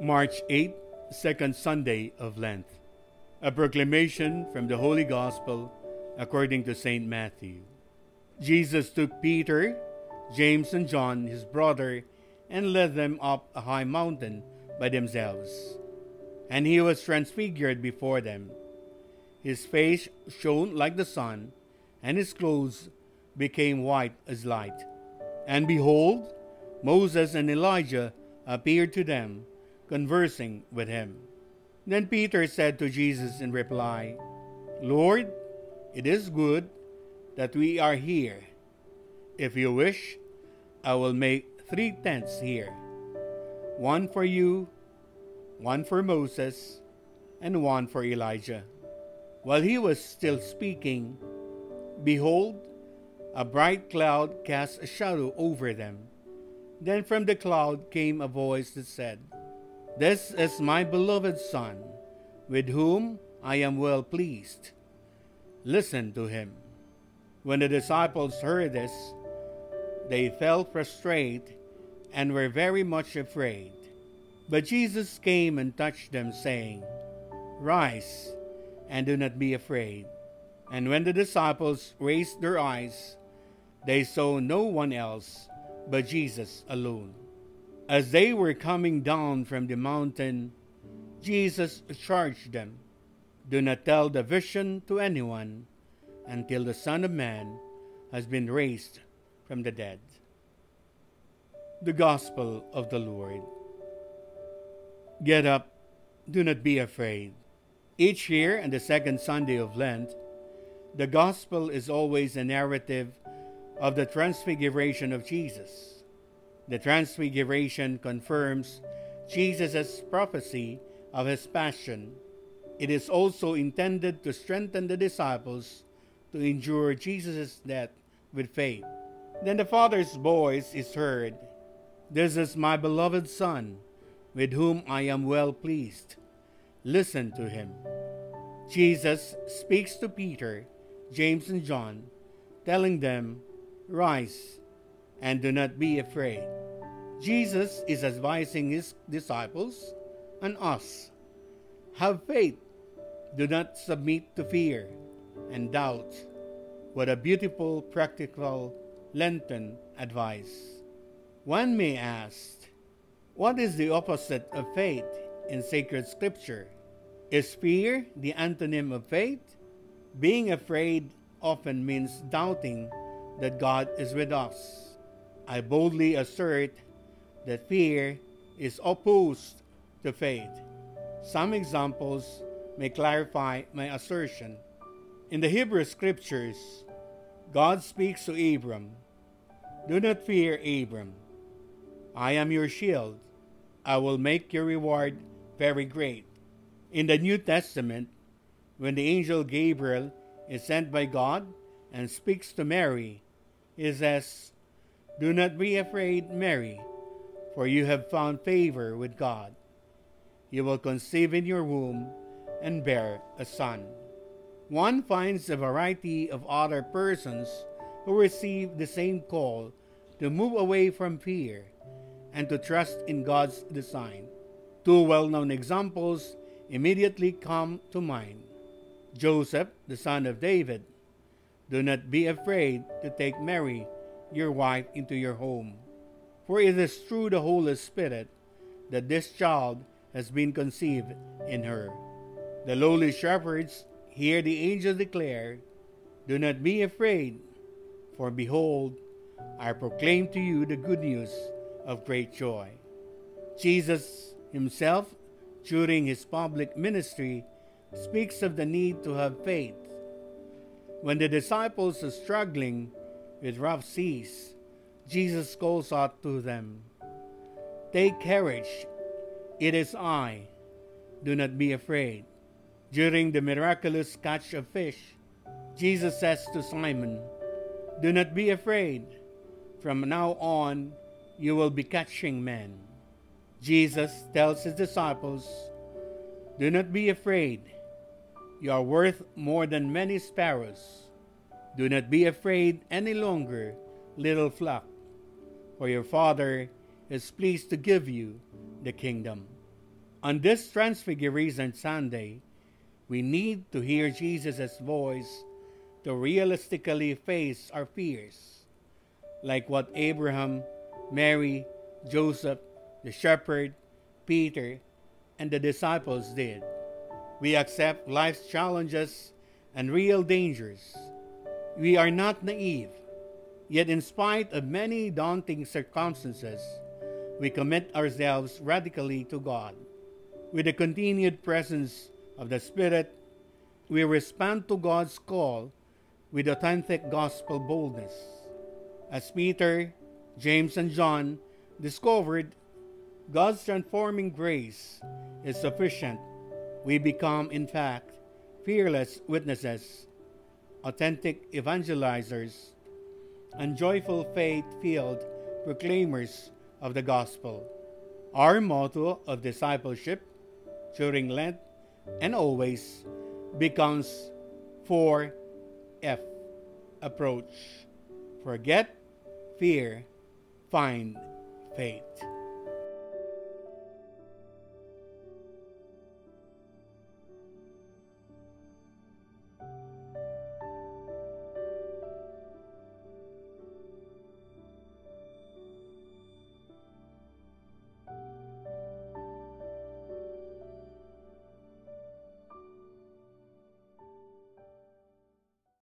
March 8, Second Sunday of Lent. A proclamation from the Holy Gospel according to St. Matthew. Jesus took Peter, James, and John, his brother, and led them up a high mountain by themselves. And he was transfigured before them. His face shone like the sun, and his clothes became white as light. And behold, Moses and Elijah appeared to them, conversing with him. Then Peter said to Jesus in reply, "Lord, it is good that we are here. If you wish, I will make 3 tents here, one for you, one for Moses, and one for Elijah." While he was still speaking, behold, a bright cloud cast a shadow over them. Then from the cloud came a voice that said, "This is my beloved Son, with whom I am well pleased. Listen to him." When the disciples heard this, they fell prostrate and were very much afraid. But Jesus came and touched them, saying, "Rise, and do not be afraid." And when the disciples raised their eyes, they saw no one else but Jesus alone. As they were coming down from the mountain, Jesus charged them, "Do not tell the vision to anyone until the Son of Man has been raised from the dead." The Gospel of the Lord. Get up, do not be afraid. Each year on the second Sunday of Lent, the Gospel is always a narrative of the transfiguration of Jesus. The transfiguration confirms Jesus' prophecy of his passion. It is also intended to strengthen the disciples to endure Jesus' death with faith. Then the Father's voice is heard, "This is my beloved Son, with whom I am well pleased. Listen to him." Jesus speaks to Peter, James, and John, telling them, "Rise, and do not be afraid." Jesus is advising his disciples and us. Have faith. Do not submit to fear and doubt. What a beautiful, practical Lenten advice. One may ask, what is the opposite of faith in sacred scripture? Is fear the antonym of faith? Being afraid often means doubting that God is with us. I boldly assert that fear is opposed to faith. Some examples may clarify my assertion. In the Hebrew Scriptures, God speaks to Abram, "Do not fear, Abram. I am your shield. I will make your reward very great." In the New Testament, when the angel Gabriel is sent by God and speaks to Mary, he says, "Do not be afraid, Mary, for you have found favor with God. You will conceive in your womb and bear a son." One finds a variety of other persons who receive the same call to move away from fear and to trust in God's design. 2 well-known examples immediately come to mind. Joseph, the son of David, "Do not be afraid to take Mary, your wife, into your home, for it is through the Holy Spirit that this child has been conceived in her." The lowly shepherds hear the angel declare, "Do not be afraid, for behold, I proclaim to you the good news of great joy." Jesus himself, during his public ministry, speaks of the need to have faith. When the disciples are struggling with rough seas, Jesus calls out to them, "Take courage, it is I, do not be afraid." During the miraculous catch of fish, Jesus says to Simon, "Do not be afraid, from now on you will be catching men." Jesus tells his disciples, "Do not be afraid, you are worth more than many sparrows. Do not be afraid any longer, little flock, for your Father is pleased to give you the kingdom. On this Transfiguration Sunday, we need to hear Jesus' voice to realistically face our fears, like what Abraham, Mary, Joseph, the shepherd, Peter, and the disciples did. We accept life's challenges and real dangers. We are not naive, yet in spite of many daunting circumstances, we commit ourselves radically to God. With the continued presence of the Spirit, we respond to God's call with authentic gospel boldness. As Peter, James, and John discovered, God's transforming grace is sufficient. We become, in fact, fearless witnesses, authentic evangelizers, and joyful faith-filled proclaimers of the gospel. Our motto of discipleship during Lent and always becomes 4F approach: forget, fear, find faith.